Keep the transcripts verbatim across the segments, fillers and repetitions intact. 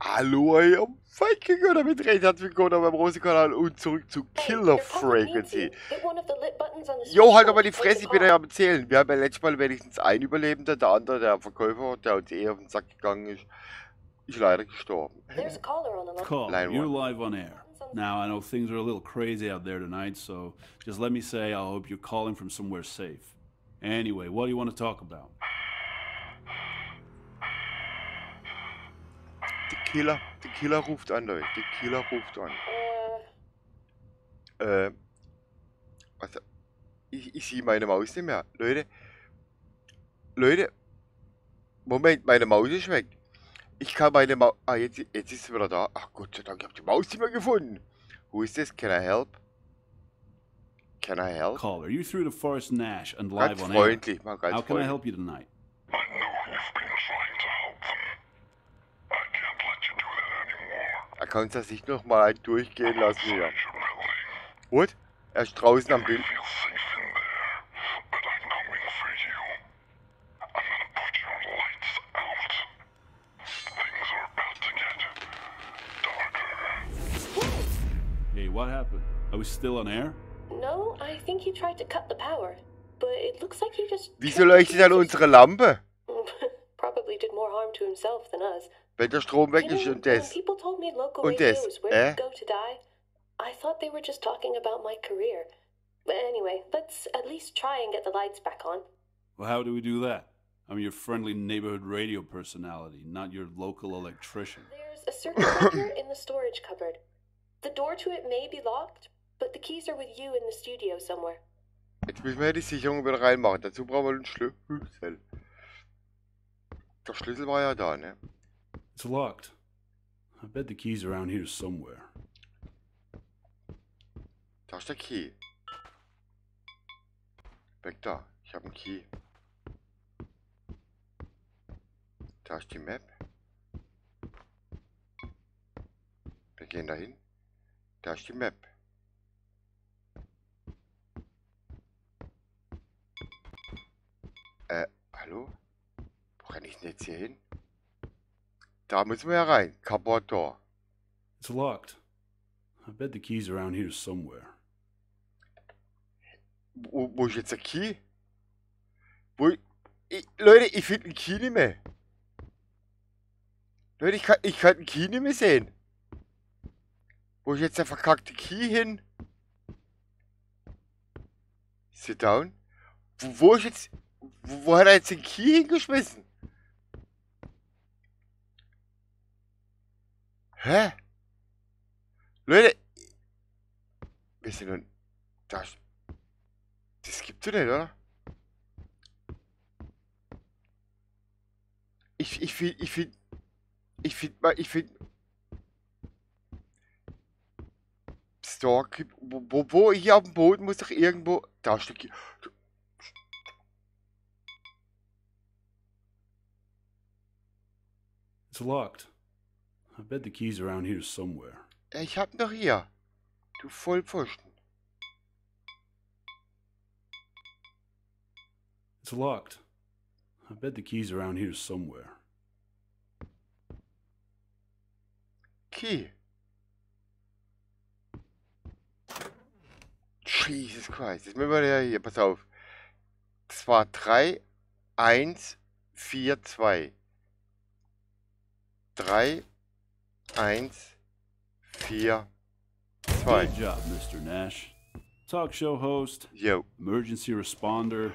Hallo, ihr Vikinger, damit recht herzlich willkommen beim Rosenkanal und zurück zu Killer Frequency. Jo, halt doch mal die Fresse, ich bin ja am Zählen. Wir haben ja letztes Mal wenigstens einen Überlebender, der andere, der Verkäufer, der uns eh auf den Sack gegangen ist, ist leider gestorben. Call, you're live on air. Now, I know things are a little crazy out there tonight, so just let me say, I hope you're calling from somewhere safe. Anyway, what do you want to talk about? Der Killer, der Killer ruft an, Leute. Der Killer ruft an. Äh, also, ich, ich sehe meine Maus nicht mehr. Leute, Leute, Moment, meine Maus ist weg. Ich kann meine Maus, ah, jetzt, jetzt ist sie wieder da. Ach Gott sei Dank, ich habe die Maus nicht mehr gefunden. Who is this? Can I help? Can I help? Caller, you through to Forrest Nash and live on air. How can I help you tonight? Er kann das nicht nochmal durchgehen lassen hier. What? Er ist draußen am Bild. Hey, what happened? Are we still on air? No, I think he tried to cut the power, but it looks like he just. Wieso leuchtet dann unsere Lampe? Probably did more harm to himself than us. Wenn der Strom weg ist und das. Und das. Äh? I thought they were just talking about my career. But anyway, let's at least try and get the lights back on. Well, how do we do that? I'm your friendly neighborhood radio personality, not your local electrician. There's a circuit breaker in the storage cupboard. The door to it may be locked, but the keys are with you in the studio somewhere. Jetzt müssen wir die Sicherung wieder reinmachen. Dazu brauchen wir einen Schlüssel. Der Schlüssel war ja da, ne? It's locked. I bet the keys are around here somewhere. Da ist der Key. Weg da. Ich habe einen Key. Da ist die Map. Wir gehen dahin. Da ist die Map. Äh, hallo? Wo kann ich denn jetzt hier hin? Da müssen wir ja rein. Cupboard door. It's locked. I bet the keys around here somewhere. Wo, wo ist jetzt der Key? Wo, ich, Leute, ich finde einen Key nicht mehr. Leute, ich kann, ich kann einen Key nicht mehr sehen. Wo ist jetzt der verkackte Key hin? Sit down. Wo, wo ist jetzt... Wo, wo hat er jetzt den Key hingeschmissen? Hä? Leute! Wir sind nun. Das. Das gibt's doch nicht, oder? Ich. Ich find. Ich find. Ich find mal. Ich find. Store. Wo, wo, wo? Hier auf dem Boden muss doch irgendwo. Da ist doch. It's locked. I bet the keys around here somewhere. Ich hab noch hier. Du Vollpfosten. It's locked. I bet the keys around here somewhere. Key. Jesus Christ. Jetzt müssen wir ja hier. Pass auf. Das war drei eins vier zwei. drei eins vier zwei. Good job, Mister Nash. Talk show host. Yo. Emergency responder.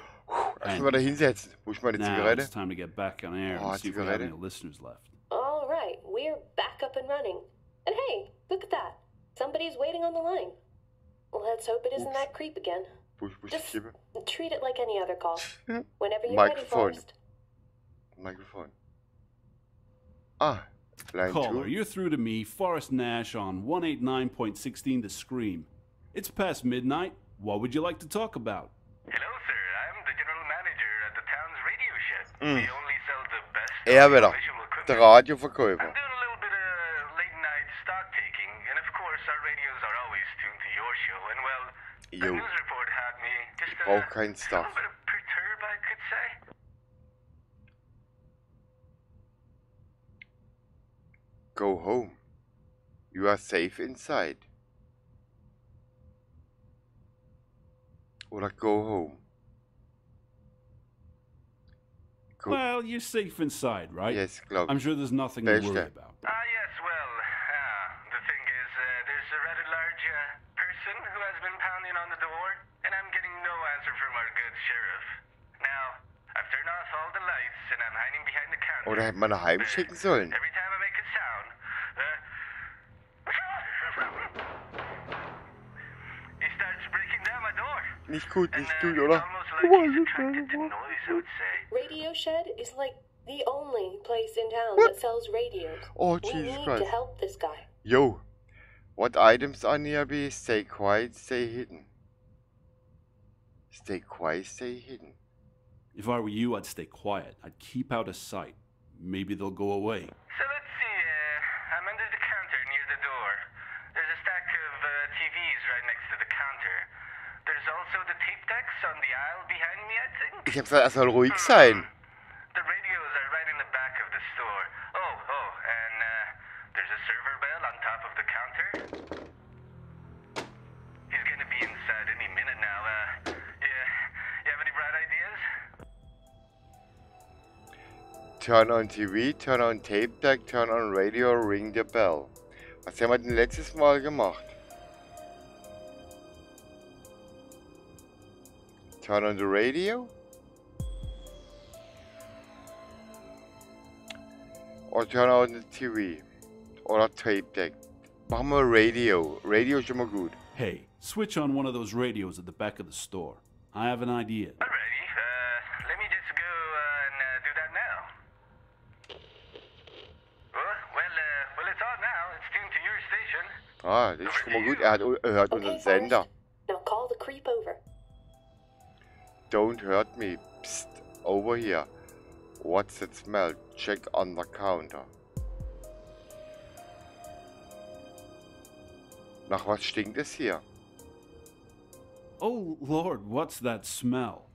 Erstmal da hinsetzen. Wo ist meine Zigarette? Now it's time to get back on air and see if we have any listeners left. All right, we're back up and running. And hey, look at that. Somebody's waiting on the line. Let's hope it isn't that creep again. Just treat it like any other call. Whenever you're ready, Forrest. Microphone. Ah. Caller, you're through to me, Forrest Nash, on one eight nine point sixteen The Scream. It's past midnight. What would you like to talk about? Hello, sir. I'm the general manager at the town's radio shed. Mm. We only sell the best audiovisual equipment. Der Radioverkäufer. I'm doing a little bit of late-night stock-taking, and of course our radios are always tuned to your show, and well, the news report had me just a little bit of perturb, I could say. Go home. You are safe inside. Oder go home. Go well, you're safe inside, right? Yes, glaube ich. I'm sure there's nothing Beste. to worry about. Ah, uh, yes, well, uh, the thing is, uh, there's a rather large uh, person who has been pounding on the door, and I'm getting no answer from our good sheriff. Now, I've turned off all the lights, and I'm hiding behind the counter. Oder hätte man nach Hause schicken sollen? Nicht gut, nicht gut, oder? Radio Shed is like the only place in town that sells radios. Oh, Jesus Christ. Yo, what items are nearby? Stay quiet, stay hidden. Stay quiet, stay hidden. If I were you, I'd stay quiet. I'd keep out of sight. Maybe they'll go away. Ich hab gesagt, er soll ruhig sein. Turn on T V, turn on tape deck, turn on radio, ring the bell. Was haben wir denn letztes Mal gemacht? Turn on the radio? Oder turn on the T V. Oder tape deck. Machen wir Radio. Radio ist schon mal gut. Hey, switch on one of those radios at the back of the store. I have an idea. Alrighty, uh, let me just go uh, and uh, do that now. Oh, well, uh, well, it's on now. It's tuned to your station. Ah, das ist schon mal gut. Er hat, er hört okay, unseren Sender. Now call the creep over. Don't hurt me. Psst, over here. What's that smell? Check on the counter. Nach was stinkt es hier? Oh Lord, what's that smell?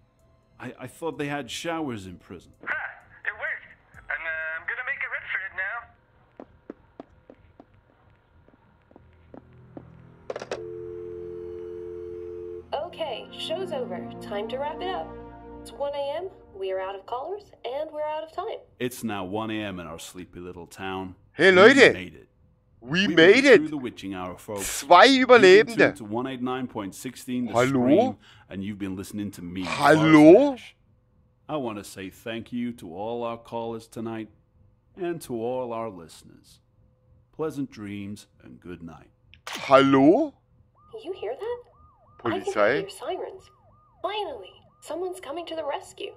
I, I thought they had showers in prison. Ha! It worked! And uh, I'm gonna make a run for it now. Okay, show's over. Time to wrap it up. It's one A M We are out of callers and we're out of time. It's now one A M in our sleepy little town. Hey Leute, we made it. We we made it. Through the witching hour, folks. Zwei Überlebende. To one eighty-nine point sixteen, The Scream, and you've been listening to me. Hallo? I want to say thank you to all our callers tonight and to all our listeners. Pleasant dreams and good night. Hallo? You hear that? Polizei? I think I hear sirens. Finally, someone's coming to the rescue.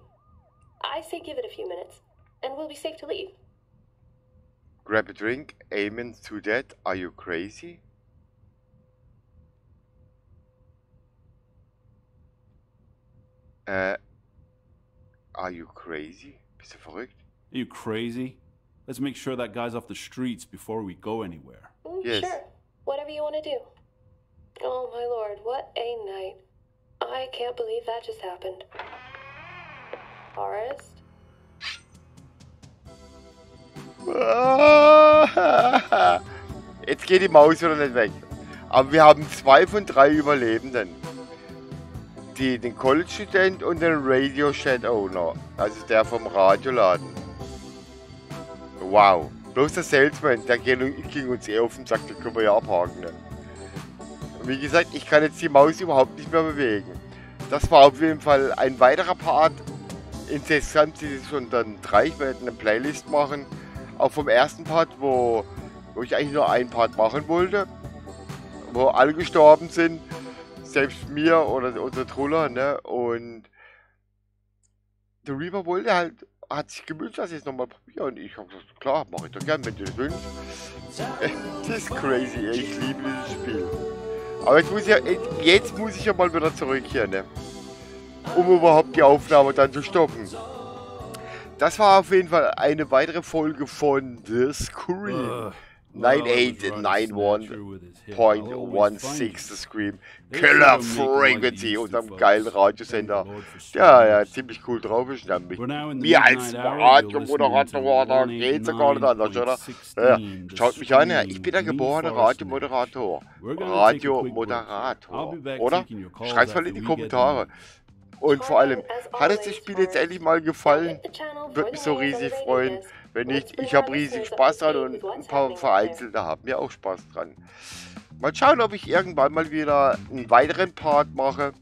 I say give it a few minutes, and we'll be safe to leave. Grab a drink, amen to that, are you crazy? Uh, are you crazy? Bist du verrückt? Are you crazy? Let's make sure that guy's off the streets before we go anywhere. Mm, yes. Sure, whatever you want to do. Oh my Lord, what a night. I can't believe that just happened. Forrest? Jetzt geht die Maus wieder nicht weg. Aber wir haben zwei von drei Überlebenden. Die, den College-Student und den Radio-Shed-Owner. Also der vom Radioladen. Wow. Bloß der Salesman, der ging uns eh auf den Sack, den können wir ja abhaken. Ne? Wie gesagt, ich kann jetzt die Maus überhaupt nicht mehr bewegen. Das war auf jeden Fall ein weiterer Part. Insgesamt sind es schon dann drei. Ich werde eine Playlist machen. Auch vom ersten Part, wo, wo ich eigentlich nur einen Part machen wollte. Wo alle gestorben sind. Selbst mir oder unser Truller. Ne? Und der Reaper wollte halt, hat sich gewünscht, dass ich es nochmal probiere. Und ich habe gesagt, klar, mache ich doch gern, wenn du es wünschst. Das ist crazy, ich liebe dieses Spiel. Aber jetzt muss ich ja, jetzt muss ich ja mal wieder zurück hier. Ne? Um überhaupt die Aufnahme dann zu stoppen. Das war auf jeden Fall eine weitere Folge von The Scream. Uh, neunundachtzig neunundneunzig Punkt sechzehn The Scream, Killer Frequency, unserem geilen Radiosender, der ja ziemlich cool drauf ist, nämlich mir als Radiomoderator, da geht's ja gar nicht anders, oder? Ja, schaut mich an, ja, ich bin der geborene Radiomoderator, Radiomoderator, oder? Schreibt's mal in die Kommentare. Und vor allem, hat es das Spiel jetzt endlich mal gefallen? Würde mich so riesig freuen. Wenn nicht, ich habe riesig Spaß dran und ein paar Vereinzelte haben mir auch Spaß dran. Mal schauen, ob ich irgendwann mal wieder einen weiteren Part mache,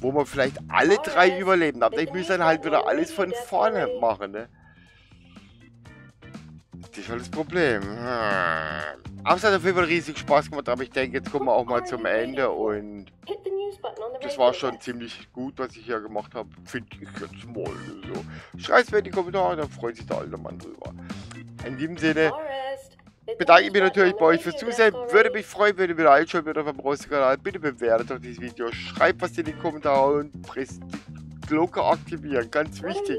wo wir vielleicht alle drei überleben. Aber ich muss dann halt wieder alles von vorne machen, ne? Das ist halt das Problem. Aber es hat auf jeden Fall riesig Spaß gemacht, aber ich denke, jetzt kommen wir auch mal zum Ende und das war schon ziemlich gut, was ich hier gemacht habe, finde ich jetzt mal so. Schreibt mir in die Kommentare, dann freut sich der alte Mann drüber. In diesem Sinne bedanke ich mich natürlich bei euch fürs Zusehen. Würde mich freuen, wenn ihr wieder einschaltet auf dem Rosenkanal. Bitte bewertet doch dieses Video, schreibt was in die Kommentare und presst die Glocke aktivieren, ganz wichtig.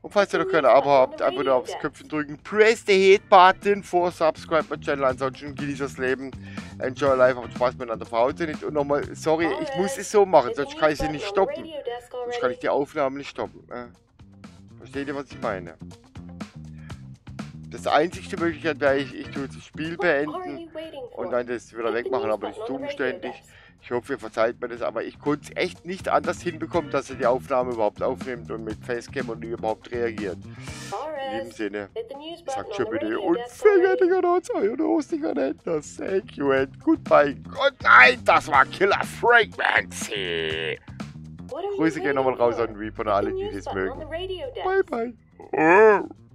Und falls ihr noch keine Abo habt, einfach nur aufs Köpfchen drücken. Press the hate button for subscribe my channel. Ansonsten genießt das Leben. Enjoy life, habt Spaß miteinander, verhaut sie nicht. Und nochmal, sorry, ich muss es so machen, sonst kann ich sie nicht stoppen. Sonst kann ich die Aufnahmen nicht stoppen. Versteht ihr, was ich meine? Das einzige Möglichkeit wäre, ich, ich tue das Spiel beenden und dann das wieder wegmachen, aber das ist umständlich. Ich hoffe, ihr verzeiht mir das, aber ich konnte es echt nicht anders hinbekommen, dass ihr die Aufnahme überhaupt aufnimmt und mit Facecam und überhaupt reagiert. In diesem Sinne, sagt schon bitte und vergessen an uns, euer Rosenkanal. Thank you and goodbye. Gott nein, das war Killer Frequency. Grüße gehen nochmal raus an Reaper und alle, die das mögen. Bye, bye.